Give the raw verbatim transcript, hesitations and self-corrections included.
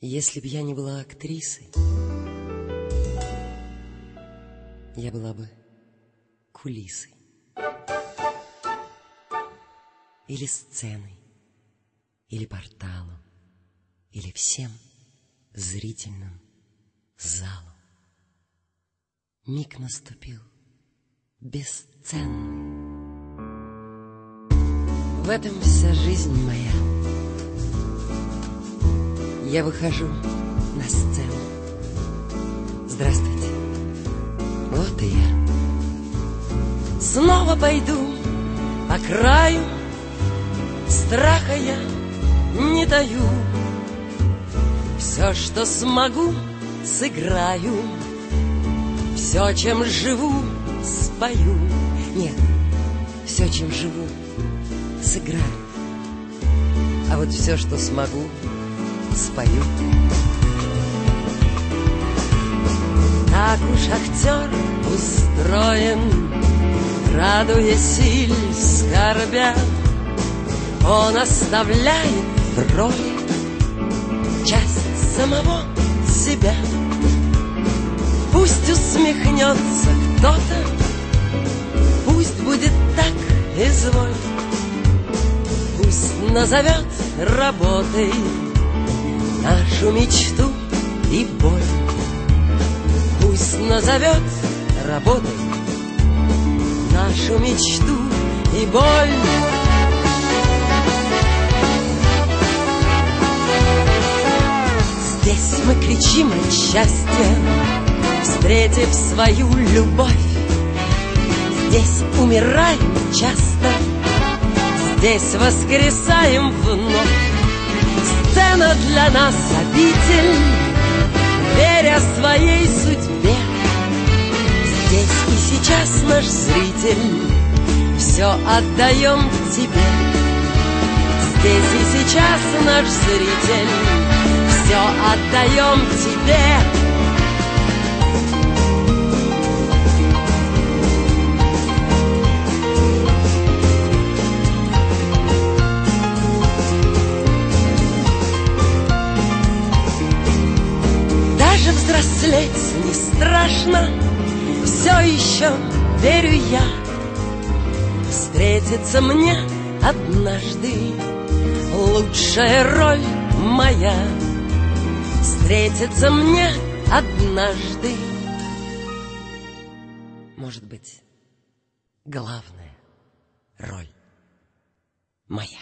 Если б я не была актрисой, я была бы кулисой или сценой, или порталом, или всем зрительным залом. Миг наступил бесценный. В этом вся жизнь моя. Я выхожу на сцену. Здравствуйте, вот и я. Снова пойду по краю, страха я не таю. Все, что смогу, сыграю, все, чем живу, спою. Нет, все, чем живу, сыграю, а вот все, что смогу, спою. Так уж актер устроен, радуя силь скорбя, он оставляет в роли часть самого себя. Пусть усмехнется кто-то, пусть будет так, изволь, пусть назовет работой нашу мечту и боль. Пусть назовет работой нашу мечту и боль. Здесь мы кричим от счастья, встретив свою любовь. Здесь умираем часто, здесь воскресаем вновь. Сцена для нас обитель, веря своей судьбе. Здесь и сейчас наш зритель, все отдаем тебе. Здесь и сейчас наш зритель, все отдаем тебе. Взрослеть не страшно, все еще верю я. Встретится мне однажды лучшая роль моя. Встретится мне однажды, может быть, главная роль моя.